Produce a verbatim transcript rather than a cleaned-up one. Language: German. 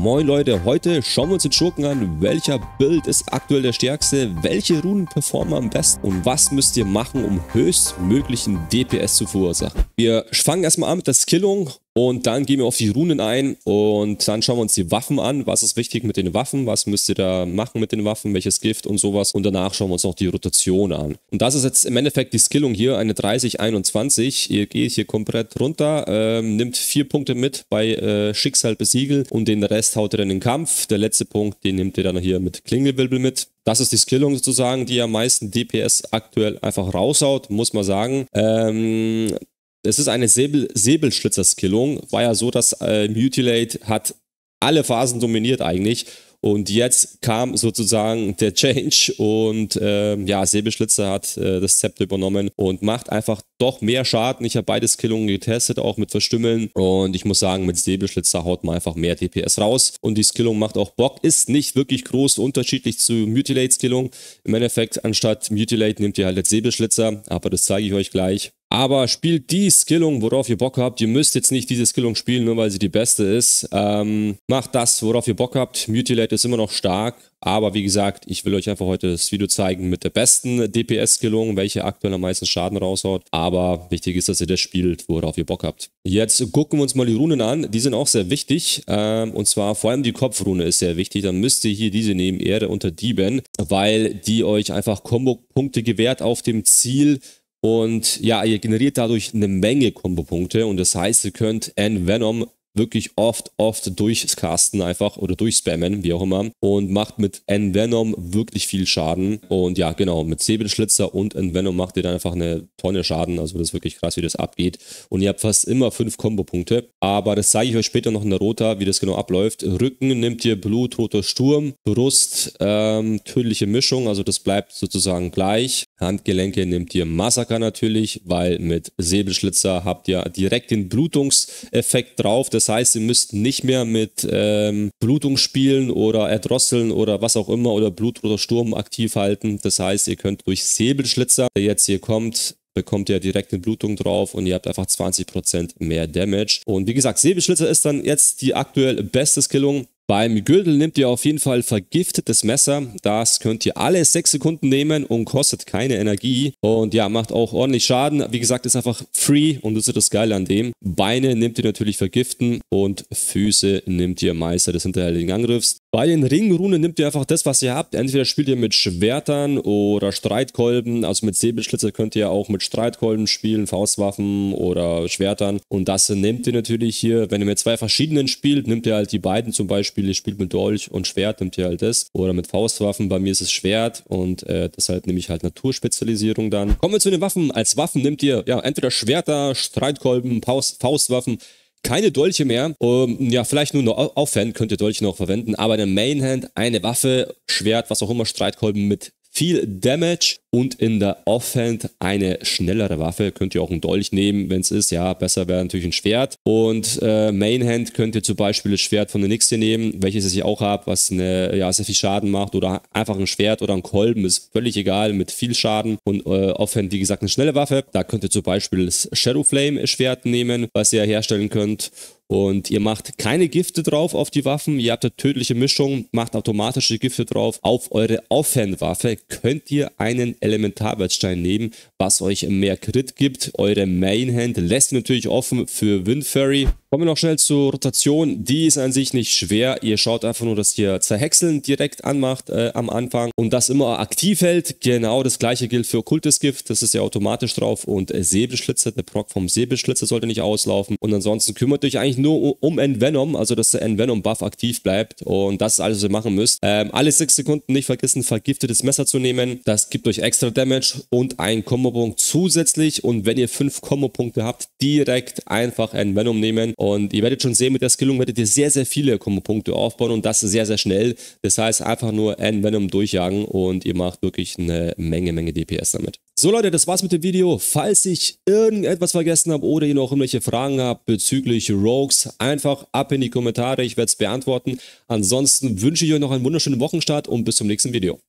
Moin Leute, heute schauen wir uns den Schurken an, welcher Build ist aktuell der stärkste, welche Runen performen am besten und was müsst ihr machen, um höchstmöglichen D P S zu verursachen. Wir fangen erstmal an mit der Skillung und dann gehen wir auf die Runen ein und dann schauen wir uns die Waffen an, was ist wichtig mit den Waffen, was müsst ihr da machen mit den Waffen, welches Gift und sowas, und danach schauen wir uns noch die Rotation an. Und das ist jetzt im Endeffekt die Skillung hier, eine dreißig einundzwanzig, ihr geht hier komplett runter, ähm, nimmt vier Punkte mit bei äh, Schicksal besiegel und den Rest haut er in den Kampf. Der letzte Punkt, den nehmt ihr dann hier mit Klingelwirbel mit. Das ist die Skillung sozusagen, die am meisten D P S aktuell einfach raushaut, muss man sagen. Ähm, es ist eine Säbel Säbelschlitzer-Skillung. War ja so, dass äh, Mutilate hat alle Phasen dominiert eigentlich. Und jetzt kam sozusagen der Change und äh, ja, Säbelschlitzer hat äh, das Zepter übernommen und macht einfach doch mehr Schaden. Ich habe beide Skillungen getestet, auch mit Verstümmeln, und ich muss sagen, mit Säbelschlitzer haut man einfach mehr D P S raus und die Skillung macht auch Bock. Ist nicht wirklich groß unterschiedlich zu Mutilate-Skillung. Im Endeffekt, anstatt Mutilate nehmt ihr halt jetzt Säbelschlitzer, aber das zeige ich euch gleich. Aber spielt die Skillung, worauf ihr Bock habt. Ihr müsst jetzt nicht diese Skillung spielen, nur weil sie die beste ist. Ähm, macht das, worauf ihr Bock habt. Mutilate ist immer noch stark. Aber wie gesagt, ich will euch einfach heute das Video zeigen mit der besten D P S-Skillung, welche aktuell am meisten Schaden raushaut. Aber wichtig ist, dass ihr das spielt, worauf ihr Bock habt. Jetzt gucken wir uns mal die Runen an. Die sind auch sehr wichtig. Ähm, und zwar vor allem die Kopfrune ist sehr wichtig. Dann müsst ihr hier diese nehmen, Erde unter Dieben, weil die euch einfach Kombo-Punkte gewährt auf dem Ziel. Und ja, ihr generiert dadurch eine Menge Kombopunkte und das heißt, ihr könnt Envenom wirklich oft, oft durchcasten einfach oder durchspammen, wie auch immer, und macht mit Envenom wirklich viel Schaden. Und ja, genau, mit Säbelschlitzer und Envenom macht ihr dann einfach eine Tonne Schaden, also das ist wirklich krass, wie das abgeht. Und ihr habt fast immer fünf Kombopunkte, aber das zeige ich euch später noch in der Rota, wie das genau abläuft. Rücken nimmt ihr Blut, roter Sturm, Brust, ähm, tödliche Mischung, also das bleibt sozusagen gleich. Handgelenke nehmt ihr Massaker natürlich, weil mit Säbelschlitzer habt ihr direkt den Blutungseffekt drauf. Das heißt, ihr müsst nicht mehr mit ähm, Blutung spielen oder Erdrosseln oder was auch immer oder Blut oder Sturm aktiv halten. Das heißt, ihr könnt durch Säbelschlitzer, der jetzt hier kommt, bekommt ihr direkt eine Blutung drauf und ihr habt einfach zwanzig Prozent mehr Damage. Und wie gesagt, Säbelschlitzer ist dann jetzt die aktuell beste Skillung. Beim Gürtel nehmt ihr auf jeden Fall vergiftetes Messer. Das könnt ihr alle sechs Sekunden nehmen und kostet keine Energie. Und ja, macht auch ordentlich Schaden. Wie gesagt, ist einfach free und das ist das Geile an dem. Beine nehmt ihr natürlich vergiften und Füße nehmt ihr Meister des hinterherrlichen Angriffs. Bei den Ringrunen nehmt ihr einfach das, was ihr habt. Entweder spielt ihr mit Schwertern oder Streitkolben. Also mit Säbelschlitzer könnt ihr auch mit Streitkolben spielen, Faustwaffen oder Schwertern. Und das nehmt ihr natürlich hier. Wenn ihr mit zwei verschiedenen spielt, nehmt ihr halt die beiden zum Beispiel. Ihr spielt mit Dolch und Schwert, nimmt ihr halt das. Oder mit Faustwaffen, bei mir ist es Schwert und äh, deshalb nehme ich halt Naturspezialisierung dann. Kommen wir zu den Waffen. Als Waffen nehmt ihr ja entweder Schwerter, Streitkolben, Faust, Faustwaffen, keine Dolche mehr. Um, ja, vielleicht nur noch Offhand könnt ihr Dolche noch verwenden, aber in der Mainhand eine Waffe, Schwert, was auch immer, Streitkolben mit viel Damage. Und in der Offhand eine schnellere Waffe. Könnt ihr auch einen Dolch nehmen, wenn es ist. Ja, besser wäre natürlich ein Schwert. Und äh, Mainhand könnt ihr zum Beispiel das Schwert von der Nixie nehmen, welches ich auch habe, was eine, ja, sehr viel Schaden macht. Oder einfach ein Schwert oder ein Kolben, ist völlig egal, mit viel Schaden. Und äh, Offhand, wie gesagt, eine schnelle Waffe. Da könnt ihr zum Beispiel das Shadowflame-Schwert nehmen, was ihr herstellen könnt. Und ihr macht keine Gifte drauf auf die Waffen. Ihr habt eine tödliche Mischung, macht automatische Gifte drauf. Auf eure Offhand-Waffe könnt ihr einen Elementarwertstein nehmen, was euch mehr Crit gibt. Eure Mainhand lässt natürlich offen für Windfury. Kommen wir noch schnell zur Rotation. Die ist an sich nicht schwer. Ihr schaut einfach nur, dass ihr Zerhäckseln direkt anmacht äh, am Anfang und das immer aktiv hält. Genau das gleiche gilt für Okkultes Gift. Das ist ja automatisch drauf und äh, Säbelschlitzer. Der Proc vom Säbelschlitzer sollte nicht auslaufen. Und ansonsten kümmert euch eigentlich nur um Envenom, also dass der Envenom-Buff aktiv bleibt. Und das ist alles, was ihr machen müsst. Ähm, alle sechs Sekunden nicht vergessen, vergiftetes Messer zu nehmen. Das gibt euch extra Damage und einen Kombopunkt zusätzlich. Und wenn ihr fünf Kombopunkte habt, direkt einfach Envenom nehmen. Und ihr werdet schon sehen, mit der Skillung werdet ihr sehr, sehr viele Kombopunkte aufbauen und das sehr, sehr schnell. Das heißt, einfach nur Envenom durchjagen und ihr macht wirklich eine Menge, Menge D P S damit. So Leute, das war's mit dem Video. Falls ich irgendetwas vergessen habe oder ihr noch irgendwelche Fragen habt bezüglich Rogues, einfach ab in die Kommentare, ich werde es beantworten. Ansonsten wünsche ich euch noch einen wunderschönen Wochenstart und bis zum nächsten Video.